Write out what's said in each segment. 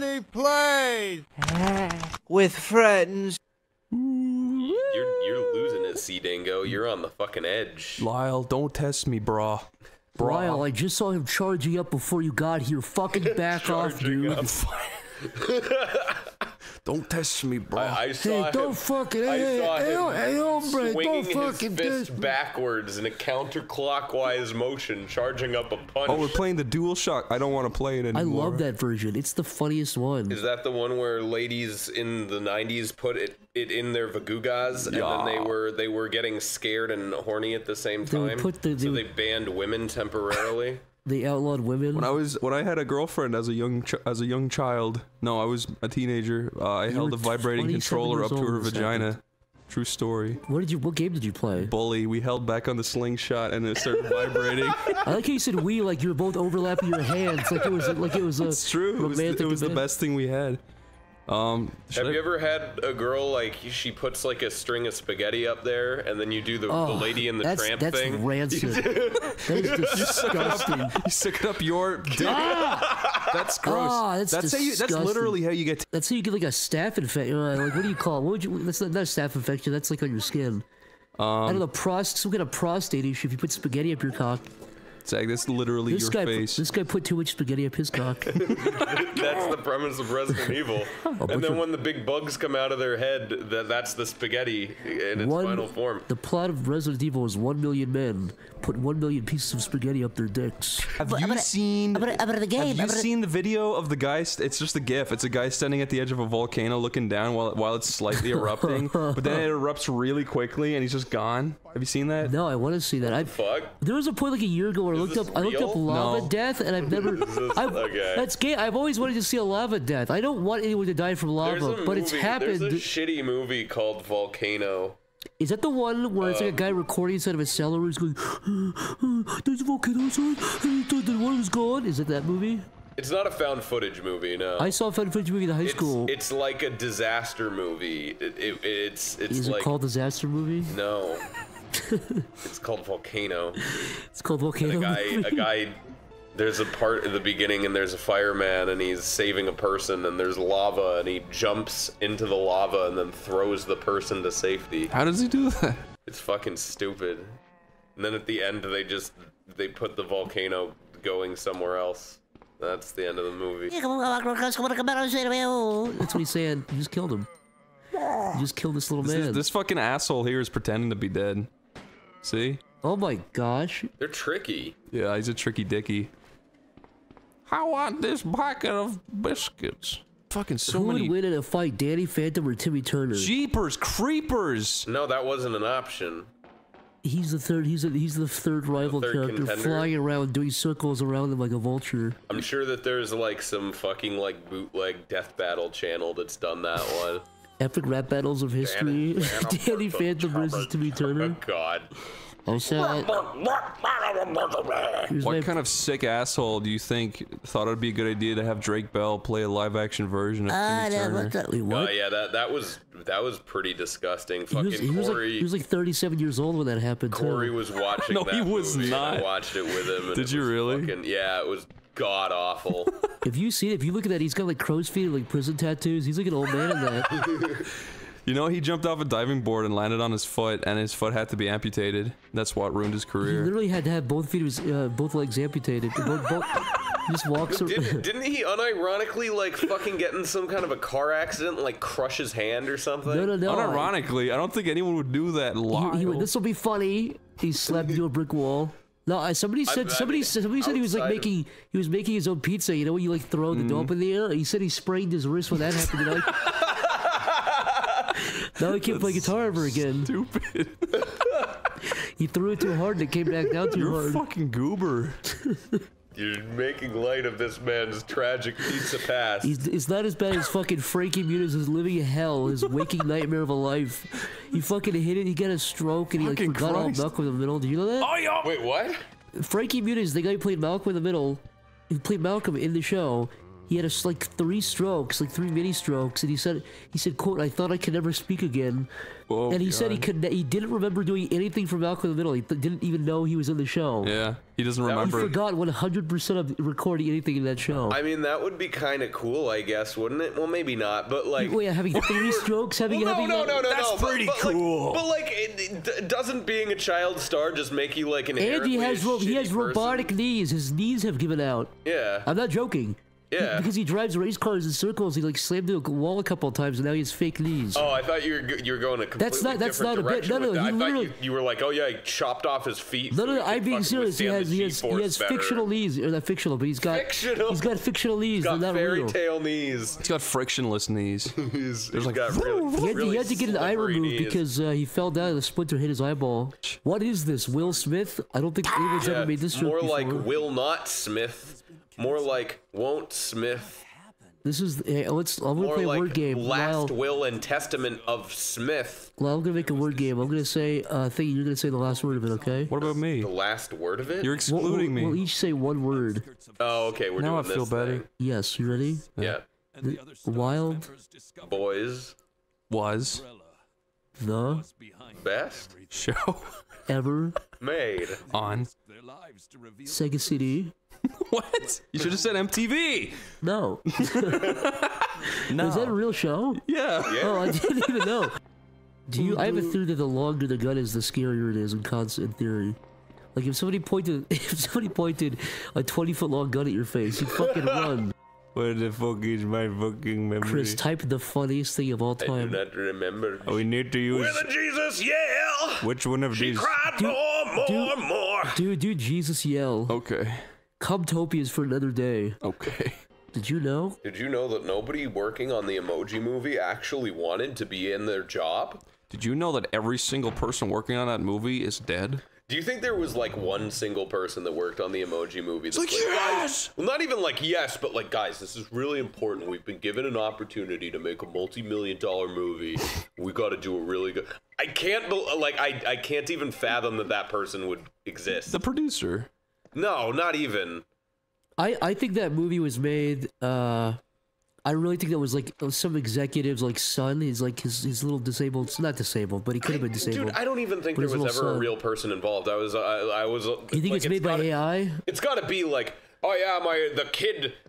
Company plays with friends. You're losing it, C Dingo. You're on the fucking edge. Lyle, don't test me, brah. Lyle, I just saw him charging up before you got here. Fucking back off, dude. Don't test me, bro. I saw hey, don't him, fucking, hey, I saw hey, him hey, hombre, swinging don't fucking his fist backwards in a counterclockwise motion, charging up a punch. Oh, we're playing the DualShock. I don't want to play it anymore. I love that version. It's the funniest one. Is that the one where ladies in the 90s put it in their vagugas, and then they were getting scared and horny at the same time? So they banned women temporarily. They outlawed women. When I had a girlfriend as a young child. No, I was a teenager. I held a vibrating controller up to her vagina. True story. What game did you play? Bully. We held back on the slingshot and it started vibrating. I like how you said we, like you were both overlapping your hands, like it was a. It's true. It was the best thing we had. Have you ever had a girl, like, she puts, like, a string of spaghetti up there, and then you do the Lady in the Tramp thing? That's rancid. That is disgusting. You suck it up your dick. Ah! That's gross. Ah, that's disgusting. That's literally how you get... That's how you get, like, a staph infection. Like, what do you call it? That's not a staph infection. That's, like, on your skin. I don't know, some kind of prostate issue if you put spaghetti up your cock. Zach, that's literally your face. This guy put too much spaghetti up his cock. That's the premise of Resident Evil. And then when the big bugs come out of their head, that's the spaghetti in its final form. The plot of Resident Evil is 1 million men put 1 million pieces of spaghetti up their dicks. Have you seen the video of the guy? It's just a GIF. It's a guy standing at the edge of a volcano looking down while it's slightly erupting, but then it erupts really quickly and he's just gone. Have you seen that? No, I want to see that. There was a point like a year ago where I looked up lava death, and I've never. That's gay. I've always wanted to see a lava death. I don't want anyone to die from lava, it's happened. There's a shitty movie called Volcano. Is that the one where it's like a guy recording inside of a cellar who's going, there's a volcano outside, and the water's gone? Is it that movie? It's not a found footage movie, no. I saw a found footage movie in high school. It's like a disaster movie. Is it like called Disaster Movie? No. It's called Volcano. It's called Volcano. A guy, there's a part at the beginning and there's a fireman and he's saving a person and there's lava and he jumps into the lava and then throws the person to safety. How does he do that? It's fucking stupid. And then at the end they put the volcano going somewhere else. That's the end of the movie. That's what he's saying. You just killed him. You just killed this little man. This fucking asshole here is pretending to be dead. See? Oh my gosh. They're tricky. Yeah, he's a tricky dicky. I want this packet of biscuits. Fucking so many. Who would win in a fight, Danny Phantom or Timmy Turner? Jeepers creepers! No, that wasn't an option. He's the third. He's the third rival character, flying around, doing circles around him like a vulture. I'm sure that there's like some fucking like bootleg death battle channel that's done that one. Epic rap battles of history. Danny Phantom versus Timmy Turner. Oh God. What kind of sick asshole do you think thought it'd be a good idea to have Drake Bell play a live-action version of Timmy Turner? Yeah, that was pretty disgusting. He was like 37 years old when that happened. Corey was watching. No, he was not. I watched it with him. Did you really? Fucking, yeah, it was god awful. If you look at that, he's got like crow's feet and like prison tattoos. He's like an old man in that. You know, he jumped off a diving board and landed on his foot, and his foot had to be amputated. That's what ruined his career. He literally had to have both feet of his, both legs amputated. Just walks around. Didn't he unironically, like, fucking get in some kind of a car accident and, like, crush his hand or something? No, no, no. Unironically, I don't think anyone would do that live. This will be funny. He slapped into a brick wall. No, somebody said he was like making his own pizza. You know, when you like throw the dough up in the air. He said he sprained his wrist when that happened. You know? Now he can't play guitar ever again. Stupid. He threw it too hard and it came back down too hard. You're a fucking goober. You're making light of this man's tragic pizza past. It's not as bad as fucking Frankie Muniz's living hell, his waking nightmare of a life. He fucking hit it, he got a stroke, and he like forgot all Malcolm in the Middle. Did you know that? Oh, yeah. Wait, what? Frankie Muniz, the guy who played Malcolm in the Middle, who played Malcolm in the show, He had us like three mini strokes, and he said, quote, "I thought I could never speak again." Oh, and he said he didn't remember doing anything from Malcolm in the Middle. He didn't even know he was in the show. Yeah, he doesn't remember. He forgot 100% of recording anything in that show. I mean, that would be kind of cool, I guess, wouldn't it? Well, maybe not, but like, wait, having three strokes, having that's pretty cool. But like, doesn't being a child star just make you like an? And he has robotic knees. His knees have given out. Yeah, I'm not joking. Yeah. Because he drives race cars in circles, he like slammed into a wall a couple of times, and now he has fake knees. Oh, I thought you were going a completely different direction. No. I thought you were like, oh yeah, he chopped off his feet. No, I'm being serious. He has fictional knees, or not fictional, but he's got fictional knees. He's got fairy tale knees. He's got frictionless knees. He had to get an eye removed because he fell down and the splinter hit his eyeball. What is this, Will Smith? I don't think anyone's ever made this joke before. More like Will Not Smith. More like Won't Smith. This is I'm gonna play a word game. Last will and testament of Smith. Well, I'm gonna make a word game. I'm gonna say thing. You're gonna say the last word of it, okay? What about me? The last word of it? You're excluding me. We'll each say one word. Oh, okay. We're doing this. Now I feel better. Yes, you ready? Yeah. Wild. Boys. Was. The best show ever made on Sega CD. What? You should have said MTV. No. No. Is that a real show? Yeah. Oh, I didn't even know. I have a theory that the longer the gun is, the scarier it is in theory. Like if somebody pointed a 20-foot-long gun at your face, you'd fucking run. What the fuck is my fucking memory? Chris, type the funniest thing of all time. I do not remember. Oh, we need to use... Will of Jesus yell! Which one of these? She cried more. Do Jesus yell. Okay. Cubtopia is for another day. Okay. Did you know? Did you know that nobody working on the Emoji Movie actually wanted to be in their job? Did you know that every single person working on that movie is dead? Do you think there was like one single person that worked on the Emoji Movie? It's like, yes! Well, not even like yes, but like, guys, this is really important. We've been given an opportunity to make a multi-million-dollar movie. We got to do a really good... I can't I can't even fathom that person would exist. The producer. No, not even. I think that movie was made... I really think that was like some executive's like son. He's like his little disabled, not disabled, but he could have been disabled. Dude, I don't even think there was ever a real person involved. I was. You think like, it's made by AI? It's got to be like, oh yeah,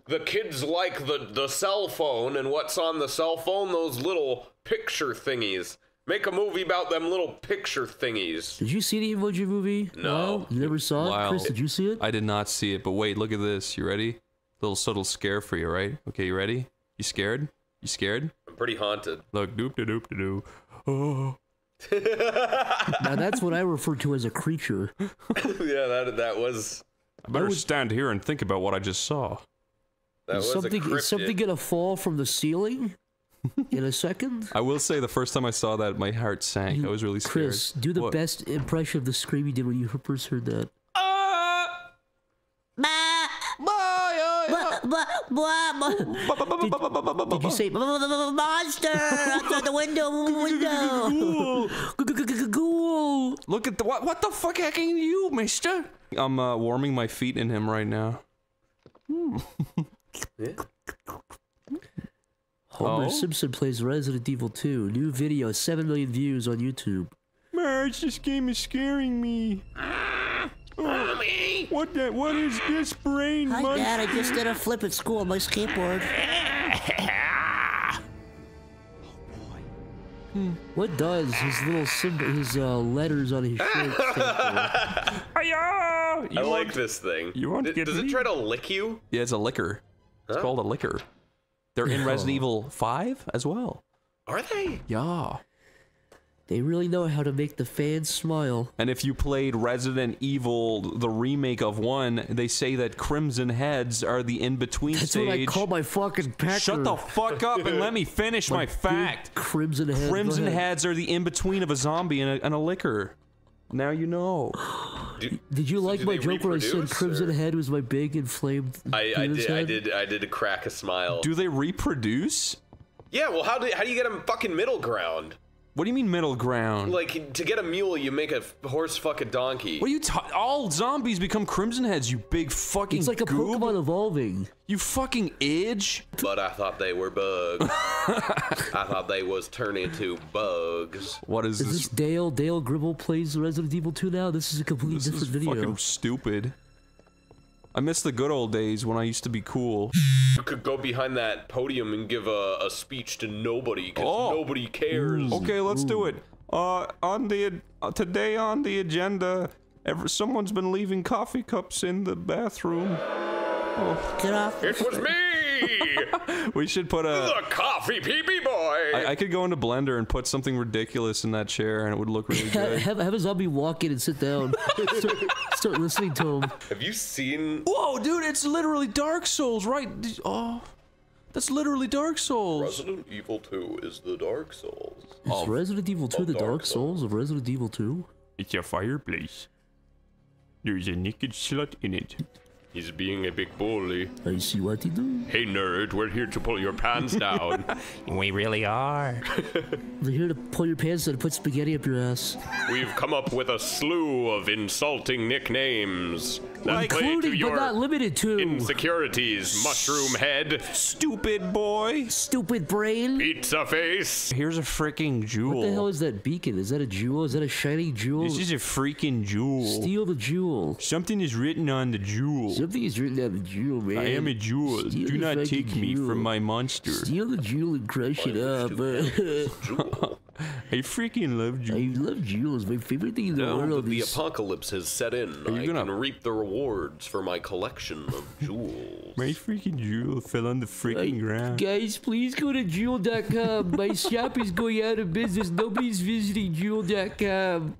the kid's like the cell phone, and what's on the cell phone? Those little picture thingies. Make a movie about them little picture thingies. Did you see the Emoji Movie? No, you never saw it. Chris, did you see it? I did not see it, but wait, look at this. You ready? Little subtle scare for you, right? Okay, you ready? You scared? You scared? I'm pretty haunted. Look, doop-de-doop-de-doo. Oh. Now that's what I refer to as a creature. Yeah, that was... I better stand here and think about what I just saw. That was a Is something gonna fall from the ceiling? In a second? I will say the first time I saw that, my heart sank. I was really scared. Chris, do the best impression of the scream you did when you first heard that. Did you say monster outside the window? Look at the what the fuck hacking you, mister? I'm warming my feet in him right now. Homer Simpson plays Resident Evil 2. New video, 7 million views on YouTube. Marge, this game is scaring me. Mommy. What is this brain monster? Hi, Dad, I just did a flip at school on my skateboard. What does his little letters on his shirt stand for? I like this thing. You want to get does it try to lick you? Yeah, it's a licker. It's called a licker. They're in Resident Evil 5 as well. Are they? Yeah. They really know how to make the fans smile. And if you played Resident Evil, the remake of 1, they say that Crimson Heads are the in-between stage. That's what I call my fucking packer. Shut the fuck up and let me finish my fact. Crimson Heads. Crimson Heads are the in-between of a zombie and a licker. Now you know. Did you like my joke where I said Crimson Head was my big inflamed I did crack a smile. Do they reproduce? Yeah, well, how do you get a fucking middle ground? What do you mean middle ground? Like, to get a mule, you make a horse fuck a donkey. What are you talking? All zombies become crimson heads, you big fucking It's like a goob. Pokemon evolving. You fucking edge. But I thought they were bugs. I thought they was turning into bugs. What is this? Is this Dale? Dale Gribble plays Resident Evil 2 now? This is a completely different video. This is fucking stupid. I miss the good old days when I used to be cool. You could go behind that podium and give a speech to nobody, because nobody cares. Okay, let's do it. Today on the agenda, someone's been leaving coffee cups in the bathroom. Oh. Get off. It was me! We should put the coffee pee-pee boy! I could go into Blender and put something ridiculous in that chair and it would look really good. Have a zombie walk in and sit down. Start listening to him. Have you seen... Whoa, dude, it's literally Dark Souls, right? Oh, that's literally Dark Souls. Resident Evil 2 is the Dark Souls. Is Resident Evil 2 the Dark Souls of Resident Evil 2? It's a fireplace. There's a naked slut in it. He's being a big bully. I see what he do. Hey nerd, we're here to pull your pants down. We really are. We're here to pull your pants down and put spaghetti up your ass. We've come up with a slew of insulting nicknames. Including but not limited to. Insecurities, mushroom head. Stupid boy. Stupid brain. Pizza face. Here's a freaking jewel. What the hell is that beacon? Is that a jewel? Is that a shiny jewel? This is a freaking jewel. Steal the jewel. Something is written on the jewel. Something is written on the jewel, man. I am a jewel. Steal Do not take jewel. Me from my monster. Steal the jewel and crush it up. I freaking love jewels. I love jewels. My favorite thing in the world. The apocalypse has set in. I can reap the rewards for my collection of jewels. My freaking jewel fell on the freaking ground. Guys, please go to jewel.com. My shop is going out of business. Nobody's visiting jewel.com.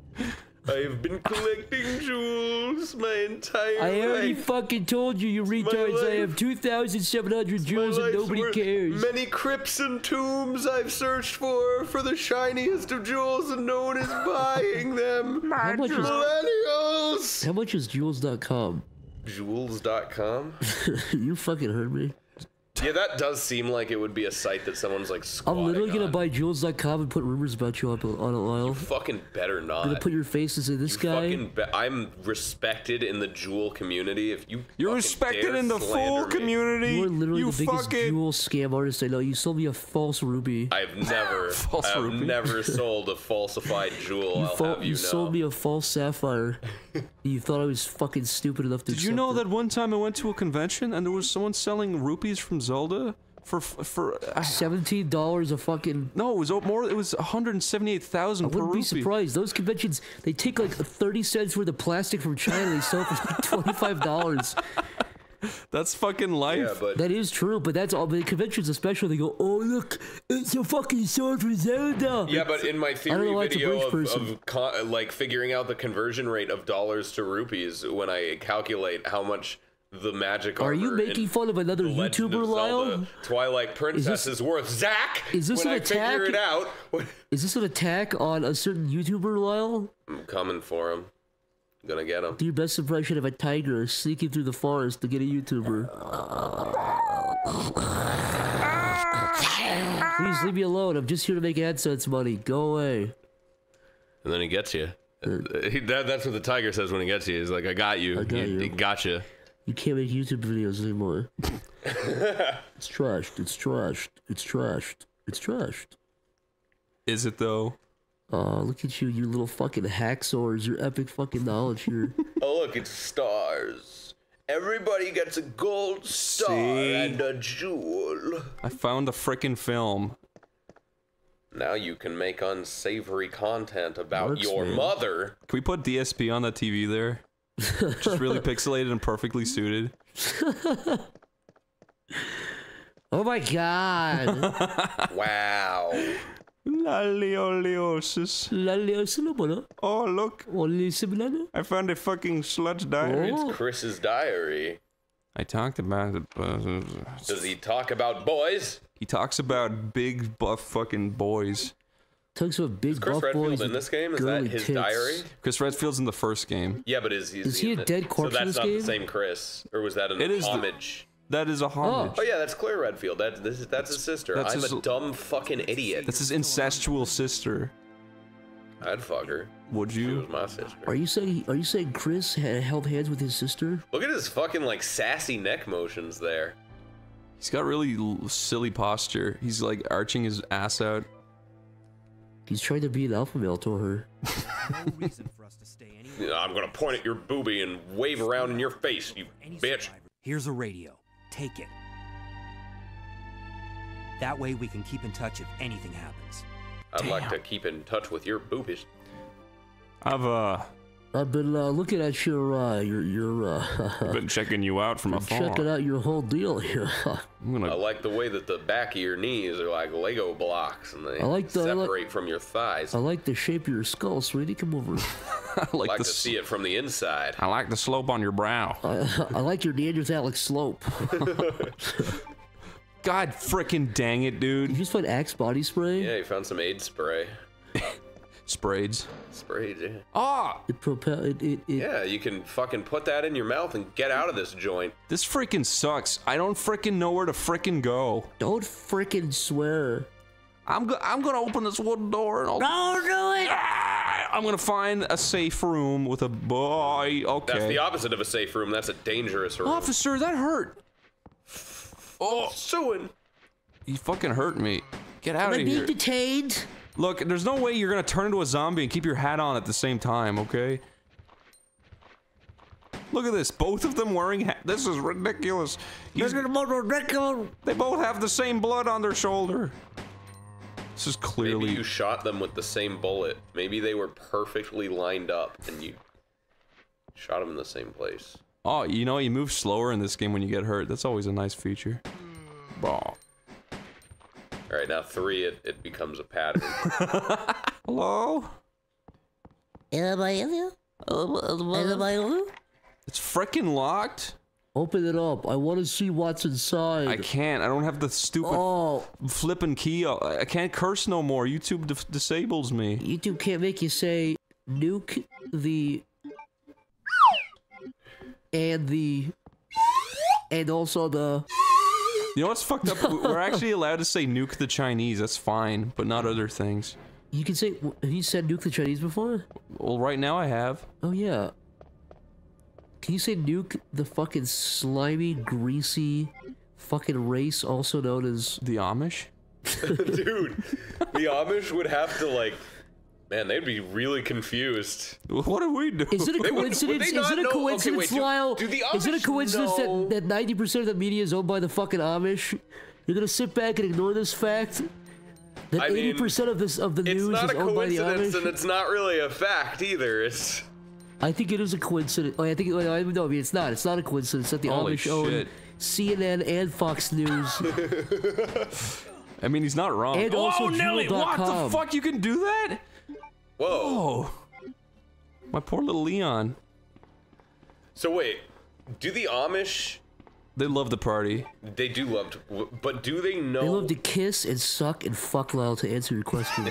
I've been collecting jewels my entire life. I already fucking told you, you retards. I have 2,700 jewels and nobody cares. Many crypts and tombs I've searched for the shiniest of jewels, and no one is buying them. How much millennials! How much is jewels.com? Jewels.com? You fucking heard me. Yeah, that does seem like it would be a site that someone's like squatting. I'm literally gonna buy jewels.com and put rumors about you up on a aisle. You fucking better not. I'm gonna put your faces in this guy. I'm respected in the jewel community. If you You're respected in the full community. You are literally the biggest jewel scam artist I know. You sold me a false ruby. I've never never sold a falsified jewel. You sold me a false sapphire. You thought I was fucking stupid enough to. Did you know that one time I went to a convention and there was someone selling rupees from Zelda for $17 a fucking no, it was more. It was 178,000. I wouldn't be surprised. Those conventions, they take like 30 cents worth of plastic from China. They sell for $25. That's fucking life. Yeah, but that is true, but that's all the conventions, especially. They go, oh look, it's a fucking sword from Zelda. Yeah, but in my theory video of like figuring out the conversion rate of dollars to rupees when I calculate how much. The magic Are you making fun of another YouTuber, Lyle? Twilight Princess is worth Zach. Is this an attack? Figure it out. Is this an attack on a certain YouTuber, Lyle? I'm coming for him. I'm gonna get him. Do your best impression of a tiger sneaking through the forest to get a YouTuber. Please leave me alone. I'm just here to make AdSense money. Go away. And then he gets you. That's what the tiger says when he gets you. He's like, "I got you. He gotcha." You can't make YouTube videos anymore. It's trashed. It's trashed. It's trashed. It's trashed. Is it though? Look at you, you little fucking hacksaws. Your epic fucking knowledge here. Oh, look, it's stars. Everybody gets a gold star and a jewel. I found the frickin' film. Now you can make unsavory content about your mother. Can we put DSP on that TV there? Just really pixelated and perfectly suited. Oh my god. Wow. Loliosis. Loliosis. Oh look. I found a fucking sludge diary. It's Chris's diary. I talked about it. Does he talk about boys? He talks about big buff fucking boys. Talks about big buff boys in this game. Is that his diary? Chris Redfield's in the first game. Yeah, but is he a dead corpse in this game? So that's not the same Chris, or was that an homage? That is a homage. Oh yeah, that's Claire Redfield. That's his sister. I'm a dumb fucking idiot. That's his incestual sister. I'd fuck her. Would you? She was my sister. Are you saying Chris had held hands with his sister? Look at his fucking like sassy neck motions there. He's got really silly posture. He's like arching his ass out. He's trying to be an alpha male to her. No reason for us to stay anywhere. Yeah, I'm gonna point at your boobie and wave around in your face, you bitch. Here's a radio. Take it. That way we can keep in touch if anything happens. I'd like to keep in touch with your boobies. I've been looking at your been checking you out from afar. Checking out your whole deal here. I like the way that the back of your knees are like Lego blocks, and they separate from your thighs. I like the shape of your skull, sweetie. Come over. I like to see it from the inside. I like the slope on your brow. I like your Neanderthalic slope. God frickin' dang it, dude. Did you just find Axe body spray? Yeah, you found some AIDS spray. Sprayed. Sprayed, yeah. Ah! Yeah, you can fucking put that in your mouth and get out of this joint. This frickin' sucks. I don't frickin' know where to frickin' go. Don't frickin' swear. I'm gonna open this wooden door and I'll- Don't do it! Ah, I'm gonna find a safe room with a boy, okay. That's the opposite of a safe room. That's a dangerous room. Officer, that hurt. Oh, suing. You fucking hurt me. Get out of here. Am I being detained? Look, there's no way you're gonna turn into a zombie and keep your hat on at the same time, okay? Look at this, both of them wearing hats. This is ridiculous. This is ridiculous. They both have the same blood on their shoulder. This is clearly- Maybe you shot them with the same bullet. Maybe they were perfectly lined up and you shot them in the same place. Oh, you know, you move slower in this game when you get hurt. That's always a nice feature. Bah. All right, now three, it becomes a pattern. Hello? It's frickin' locked. Open it up. I want to see what's inside. I can't. I don't have the stupid flippin' key. I can't curse no more. YouTube disables me. YouTube can't make you say nuke the... And also the... You know what's fucked up? We're actually allowed to say nuke the Chinese, that's fine, but not other things. You can say, have you said nuke the Chinese before? Well, right now I have. Oh, yeah. Can you say nuke the fucking slimy, greasy fucking race also known as... The Amish? Dude, the Amish would have to, like... Man, they'd be really confused. What do we do? Is it a coincidence? Is it a coincidence, Lyle? Is it a coincidence that 90% of the media is owned by the fucking Amish? You're gonna sit back and ignore this fact that 80% of the news is owned by the Amish? It's not a coincidence, and it's not really a fact either. It's. I think it is a coincidence. I think no, I mean it's not. It's not a coincidence that the Amish own CNN and Fox News. I mean, he's not wrong. And also Nelly, what the fuck? You can do that? Whoa. Whoa! My poor little Leon. So wait, do the Amish? They love the party. They do love, to, but do they know? They love to kiss and suck and fuck, Lyle, to answer your question.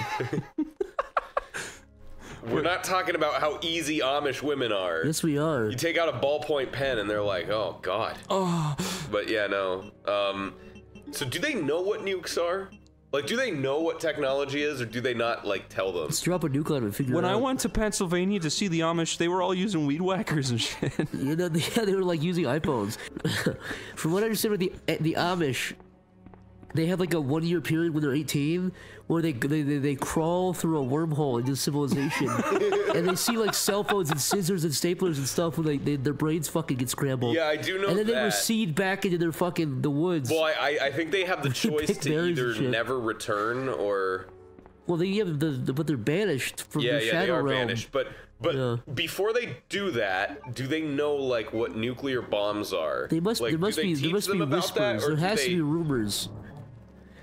We're not talking about how easy Amish women are. Yes, we are. You take out a ballpoint pen and they're like, oh God. Oh. But yeah, no. So do they know what nukes are? Like, do they know what technology is, or do they not, like, tell them? Let's drop a nuke on and figure it out. When I went to Pennsylvania to see the Amish, they were all using weed whackers and shit. You know, yeah, they were, like, using iPhones. From what I understand with the Amish, they have, like, a one-year period when they're 18, where they crawl through a wormhole into civilization. And they see, like, cell phones and scissors and staplers and stuff when their brains fucking get scrambled. Yeah, I do know that. And then they recede back into their fucking, the woods. Well, I think they have the choice to either never return or... Well, they have but they're banished from the Shadow Realm. Yeah, they are banished, but before they do that, do they know, like, what nuclear bombs are? They must, like, there must be whispers, there has to be rumors.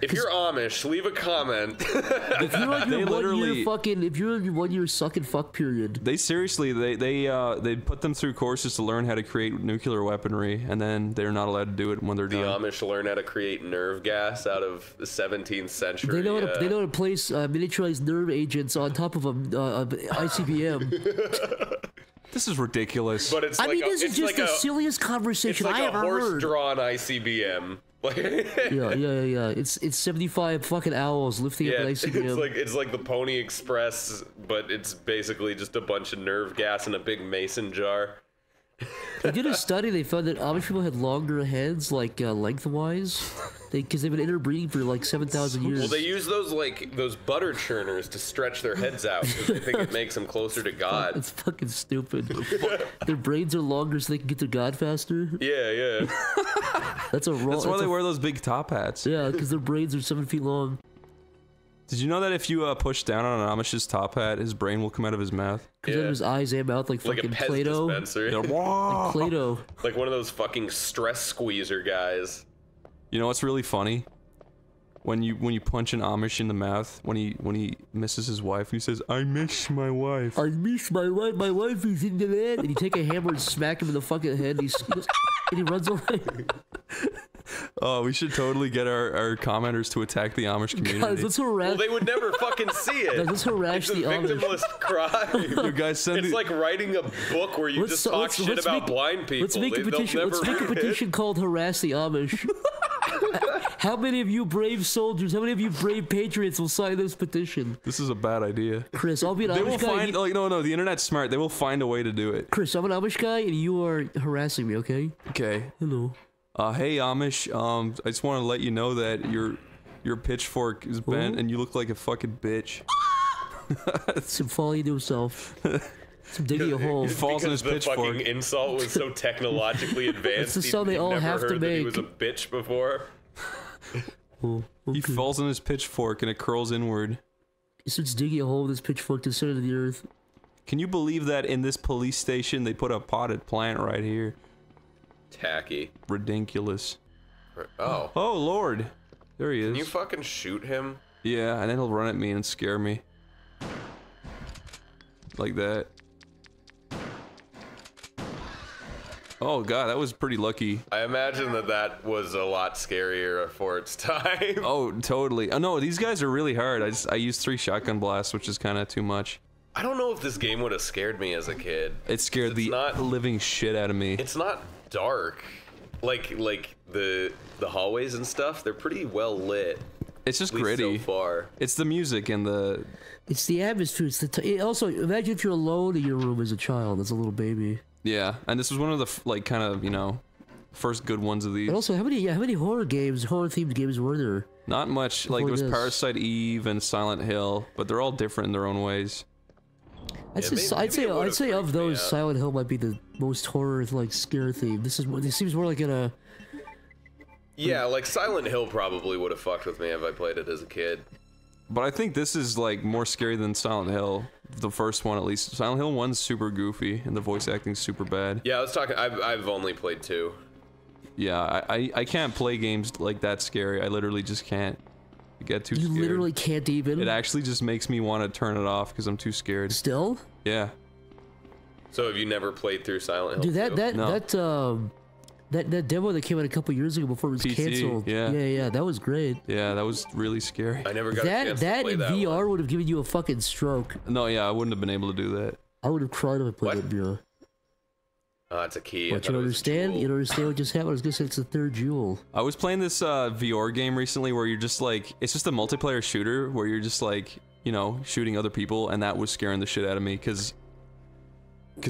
If you're Amish, leave a comment. If you're on your one-year fucking, if you're on your one-year suck and fuck period, they seriously they put them through courses to learn how to create nuclear weaponry, and then they're not allowed to do it when they're done. The Amish learn how to create nerve gas out of the 17th century. They know how to place miniaturized nerve agents on top of a ICBM. This is ridiculous. But it's I mean, this is just the silliest conversation I ever heard. It's like a horse-drawn ICBM. Yeah. It's 75 fucking hours lifting up an ICBM. It's like the Pony Express, but it's basically just a bunch of nerve gas in a big mason jar. They did a study. They found that Amish people had longer heads, like lengthwise, because they've been interbreeding for like 7,000 years. Well, they use those butter churners to stretch their heads out because they think it makes them closer to God. It's fucking stupid. Their brains are longer, so they can get to God faster. Yeah. That's why they wear those big top hats. Yeah, because their brains are 7 feet long. Did you know that if you push down on an Amish's top hat, his brain will come out of his mouth? Comes out of his eyes and mouth like fucking Play-Doh. Like Play-Doh. Like one of those fucking stress squeezer guys. You know what's really funny? When you punch an Amish in the mouth, when he misses his wife, he says, "I miss my wife. I miss my wife. My wife is in the bed." And you take a hammer and smack him in the fucking head, and he runs away. Oh, we should totally get our commenters to attack the Amish community. Guys, let's harass. Well, they would never fucking see it. Guys, let's harass the Amish. It's a victimless crime. Dude, guys, it's like writing a book where you just talk shit about blind people. Let's make a petition. Let's make a petition called "Harass the Amish." How many of you brave soldiers? How many of you brave patriots will sign this petition? This is a bad idea, Chris. I'll be an Amish guy. They will find. Like, no, the internet's smart. They will find a way to do it. Chris, I'm an Amish guy, and you are harassing me. Okay. Okay. Hello. Hey Amish, I just want to let you know that your pitchfork is bent and you look like a fucking bitch. Some fall into himself. Some digging a hole. He falls in his pitchfork. The fucking insult was so technologically advanced. It's the sound they all have to make. That he was a bitch before. Oh, okay. He falls on his pitchfork and it curls inward. He starts digging a hole with his pitchfork to the center of the earth. Can you believe that in this police station they put a potted plant right here? Tacky. Ridiculous. Oh. Oh, Lord. There he is. Can you fucking shoot him? Yeah, and then he'll run at me and scare me. Like that. Oh, God, that was pretty lucky. I imagine that was a lot scarier for its time. Oh, totally. Oh, no, these guys are really hard. I used 3 shotgun blasts, which is kind of too much. I don't know if this game would have scared me as a kid. It scared the living shit out of me. It's not dark, like the hallways and stuff. They're pretty well lit. It's just gritty. So far, it's the music and it's the atmosphere. It's also imagine if you're alone in your room as a child, as a little baby. Yeah, and this was one of the kind of first good ones of these. But also, how many horror themed games were there? Not much. Like there was Parasite Eve and Silent Hill, but they're all different in their own ways. I'd say of those, Silent Hill might be the most horror scare theme. This seems more like like Silent Hill probably would have fucked with me if I played it as a kid. But I think this is more scary than Silent Hill, the first one at least. Silent Hill 1's super goofy and the voice acting's super bad. Yeah, I've only played 2. Yeah, I can't play games like that scary. I literally just can't. You get too scared. You literally can't even. It actually just makes me want to turn it off because I'm too scared. Still? Yeah. So have you never played through Silent Hill? Dude, that demo that came out a couple years ago before it was canceled. Yeah, that was great. Yeah, that was really scary. I never got a chance to play that. That in VR would have given you a fucking stroke. No, yeah, I wouldn't have been able to do that. I would have cried if I played it in VR. Oh, it's a key. What, you don't understand? You don't understand what just happened? I was gonna say it's the 3rd jewel. I was playing this VR game recently where you're just it's just a multiplayer shooter where you're just shooting other people, and that was scaring the shit out of me because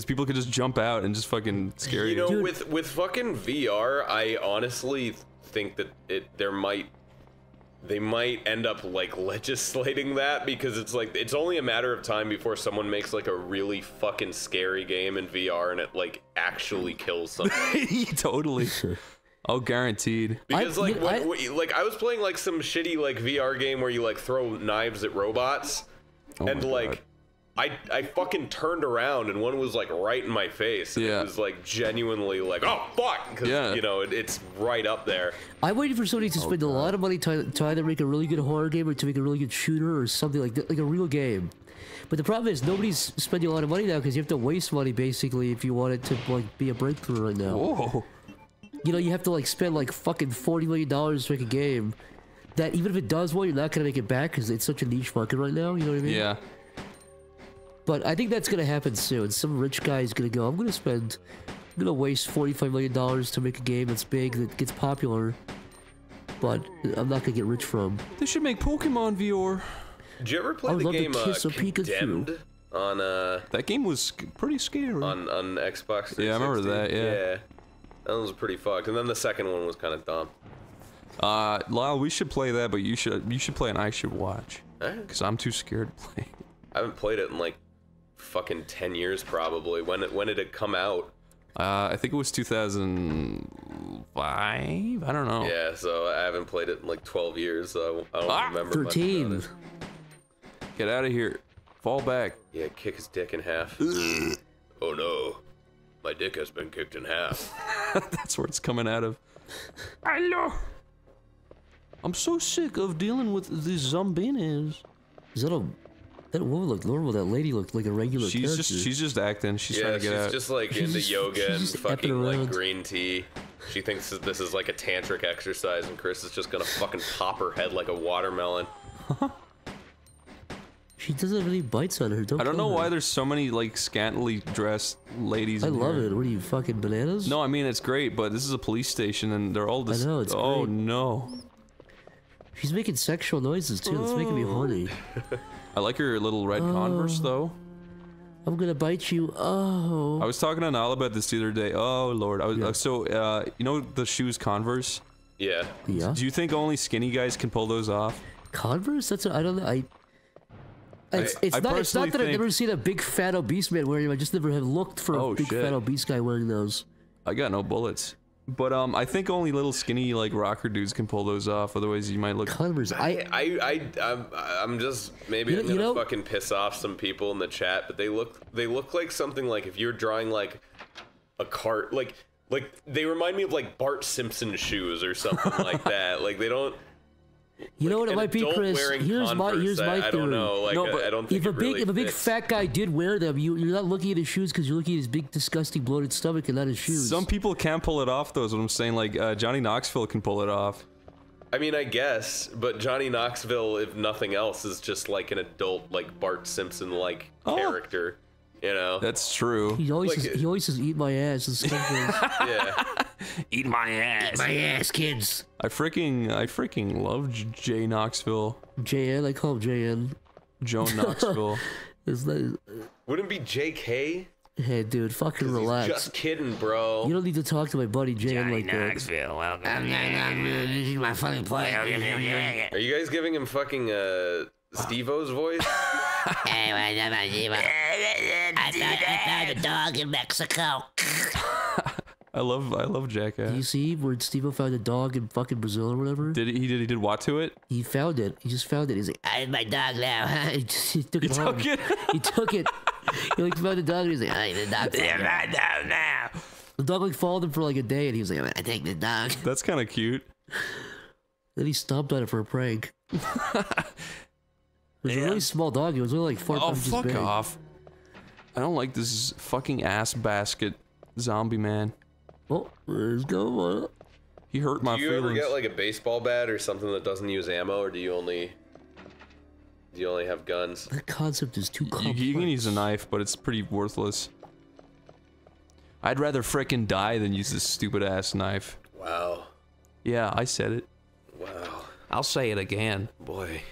people could just jump out and just fucking scare you. You know, with fucking VR, I honestly think that they might end up legislating that, because it's only a matter of time before someone makes a really fucking scary game in VR and it actually kills somebody. Totally. Oh, guaranteed. Because I was playing some shitty VR game where you throw knives at robots, and I fucking turned around and one was right in my face. And it was genuinely oh fuck, because it's right up there. I waited for somebody to spend a lot of money to either make a really good horror game or to make a really good shooter or something like that, like a real game. But the problem is nobody's spending a lot of money now because you have to waste money basically if you want it to be a breakthrough right now. Whoa. You know, you have to spend fucking $40 million to make a game that even if it does well, you're not gonna make it back because it's such a niche market right now. You know what I mean? Yeah. But I think that's gonna happen soon. Some rich guy is gonna go, I'm gonna waste $45 million to make a game that's big, that gets popular, but I'm not gonna get rich from. They should make Pokemon VR. Did you ever play the game Condemned? On that game was pretty scary. On Xbox 360. Yeah, I remember that. Yeah. That one was pretty fucked, and then the second one was kind of dumb. Lyle, we should play that, but you should play and I should watch. Because I'm too scared to play. I haven't played it in like fucking 10 years probably. When did it come out? I think it was 2005. I don't know. Yeah, so I haven't played it in like 12 years. So I don't remember 13. Much about it. Get out of here. Fall back. Yeah, kick his dick in half. Oh no, my dick has been kicked in half. That's where it's coming out of. Hello. I'm so sick of dealing with these zombies. Is that a... That woman looked normal. That lady looked like a regular character. She's just acting. She's trying to get out. She's just like into yoga and fucking like green tea. She thinks that this is like a tantric exercise, and Chris is just gonna fucking pop her head like a watermelon. She doesn't have any bites on her. I don't know why there's so many like scantily dressed ladies. I love it. What are you, fucking bananas? No, I mean it's great, but this is a police station, and they're all just. I know, it's great. Oh no. She's making sexual noises too. It's making me horny. I like her little red Converse though. I'm gonna bite you. Oh. I was talking to Nala about this the other day. Oh lord. So you know the shoes Converse? Yeah. Yeah. Do you think only skinny guys can pull those off? Converse? That's what, I don't know. It's not that I've never seen a big fat obese man wearing them. I just never have looked for a big fat obese guy wearing those. I got no bullets. But I think only little skinny like rocker dudes can pull those off. Otherwise, you might look. Converse. I'm just maybe I'm gonna fucking piss off some people in the chat, but they look like something like if you're drawing like a cart, like they remind me of like Bart Simpson shoes or something like that. Like they don't. You know what it might be, Chris? Here's my theory. I don't know. Like, no, but I don't think if a big fat guy did wear them, you're not looking at his shoes because you're looking at his big, disgusting, bloated stomach and not his shoes. Some people can pull it off, though, is what I'm saying. Like, Johnny Knoxville can pull it off. I mean, I guess, but Johnny Knoxville, if nothing else, is just like an adult, like Bart Simpson-like character. You know? That's true. He always says, eat my ass and stuff. Yeah. Eat my ass. Eat my ass, kids. I freaking love Jay Knoxville. JN, I call him JN. Joan Knoxville. Wouldn't it be JK? Hey, dude, fucking relax. Just kidding, bro. You don't need to talk to my buddy JN like that. Knoxville, welcome. This is my fucking play. Are you guys giving him fucking, Steve-O's voice? I found a dog in Mexico. I love Jackass. Did you see where Steve-O found a dog in fucking Brazil or whatever? Did he what to it? He found it. He just found it. He's like, I have my dog now. He took it home. He took it. He like found the dog and he's like, I have my dog now. The dog like followed him for like a day and he was like, I take the dog. That's kind of cute. Then he stomped on it for a prank. It was a really small dog. It was only like 4 times as big. Oh, fuck off. I don't like this fucking ass basket zombie man. Oh, let's go. He hurt my feelings. Do you ever get like a baseball bat or something that doesn't use ammo, or do you only have guns? That concept is too complex. You can use a knife, but it's pretty worthless. I'd rather frickin' die than use this stupid ass knife. Wow. Yeah, I said it. Wow. I'll say it again. Boy.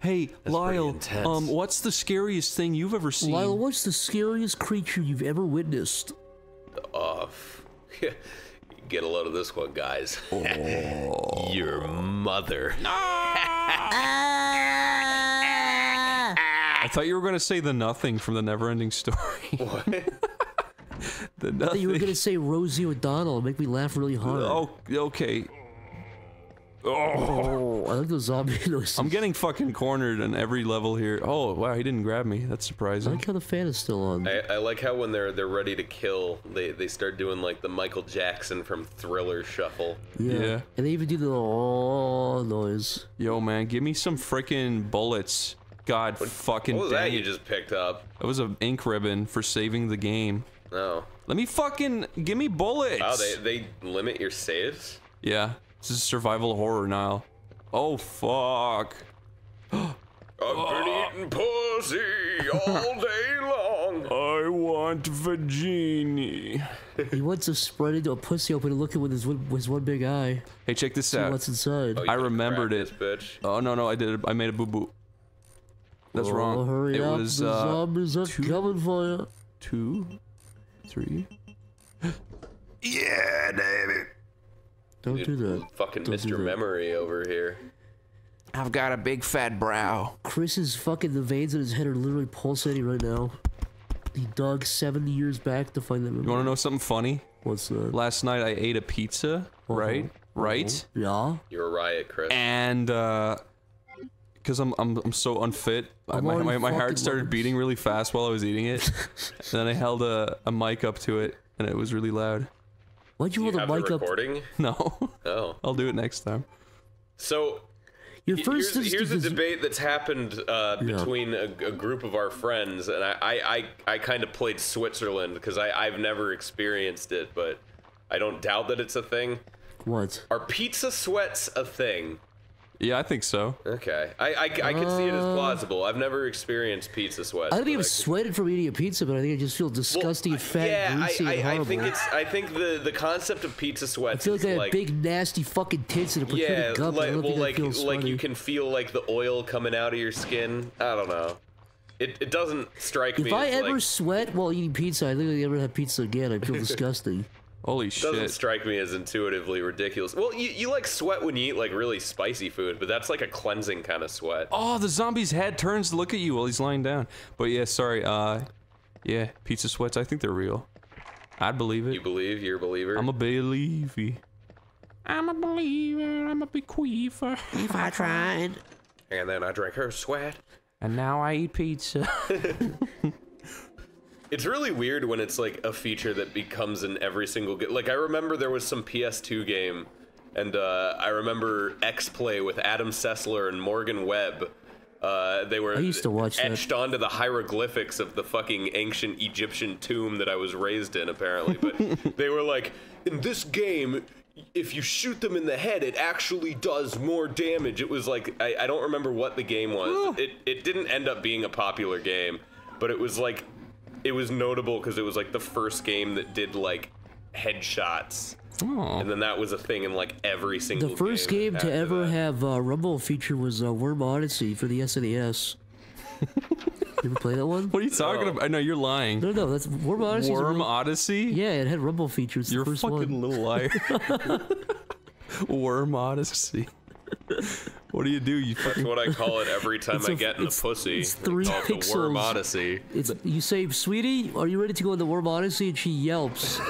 Hey, that's Lyle, what's the scariest thing you've ever seen? Lyle, what's the scariest creature you've ever witnessed? Get a load of this one, guys. Oh. Your mother. No! I thought you were going to say the nothing from the Neverending Story. What? The nothing. I thought you were going to say Rosie O'Donnell. Make me laugh really hard. Oh, okay. Oh, I like those zombie noises. I'm getting fucking cornered on every level here. Oh, wow, he didn't grab me. That's surprising. I like how the fan is still on. I like how when they're ready to kill, they start doing like the Michael Jackson from Thriller shuffle. Yeah. And they even do the noise. Yo, man, give me some freaking bullets. God fucking damn. What was that you just picked up? It was an ink ribbon for saving the game. Oh. Let me fucking... Give me bullets. Wow, they limit your saves? Yeah. This is survival horror, Nile. Oh, fuck. I've been eating pussy all day long. I want Vagini. He wants to spread into a pussy open and look at with his one big eye. Hey, check this out. See what's inside. Oh, I remembered it. Bitch. Oh no, no, I did. I made a boo boo. That's wrong. Hurry up. Was the zombies are coming for you. 2, 3. Yeah, baby. Don't do that. Fucking Don't Mr. Memory over here. I've got a big fat brow. Chris's fucking, the veins in his head are literally pulsating right now. He dug 70 years back to find that memory. You wanna know something funny? What's that? Last night I ate a pizza, right? Right? Yeah. You're a riot, Chris. And, because I'm so unfit, my heart started beating really fast while I was eating it. And then I held a mic up to it, and it was really loud. Why'd you hold the mic up? No. Oh. I'll do it next time. So... Here's a debate that's happened between a group of our friends, and I kind of played Switzerland because I've never experienced it, but I don't doubt that it's a thing. What? Are pizza sweats a thing? Yeah, I think so. Okay, I could see it as plausible. I've never experienced pizza sweats. I don't think I've sweated from eating a pizza, but I think I just feel disgusting, fat, greasy, and horrible. I think the concept of pizza sweats. I feel like I have big nasty fucking tits and a protruding gum. Yeah, like you can feel like the oil coming out of your skin. I don't know. It doesn't strike me. If I ever sweat while eating pizza, I literally never have pizza again. I feel disgusting. Holy shit. Doesn't strike me as intuitively ridiculous. Well, you like sweat when you eat like really spicy food, but that's like a cleansing kind of sweat. Oh, the zombie's head turns to look at you while he's lying down. But yeah, sorry, yeah, pizza sweats, I think they're real. I'd believe it. You believe? You're a believer? I'm a believey. I'm a believer, I'm a bequeather. If I tried. And then I drank her sweat. And now I eat pizza. It's really weird when it's like a feature that becomes in every single game. Like I remember there was some PS2 game, and I remember X-Play with Adam Sessler and Morgan Webb. They were etched onto the hieroglyphics of the fucking ancient Egyptian tomb that I was raised in, apparently. But they were like, in this game, if you shoot them in the head, it actually does more damage. It was like I don't remember what the game was. It didn't end up being a popular game, but it was like. It was notable because it was like the first game that did like headshots, and then that was a thing in like every single game. The first game to ever have a rumble feature was Worm Odyssey for the SNES. You ever play that one? What are you talking about? I know you're lying. No, no, that's Worm Odyssey. Worm Odyssey? Yeah, it had rumble features. You're the first fucking one. Little liar. Worm Odyssey. What do? You That's what I call it every time I get in the pussy. It's 3 pixels. The Worm Odyssey. You say, sweetie, are you ready to go in the Worm Odyssey? And she yelps.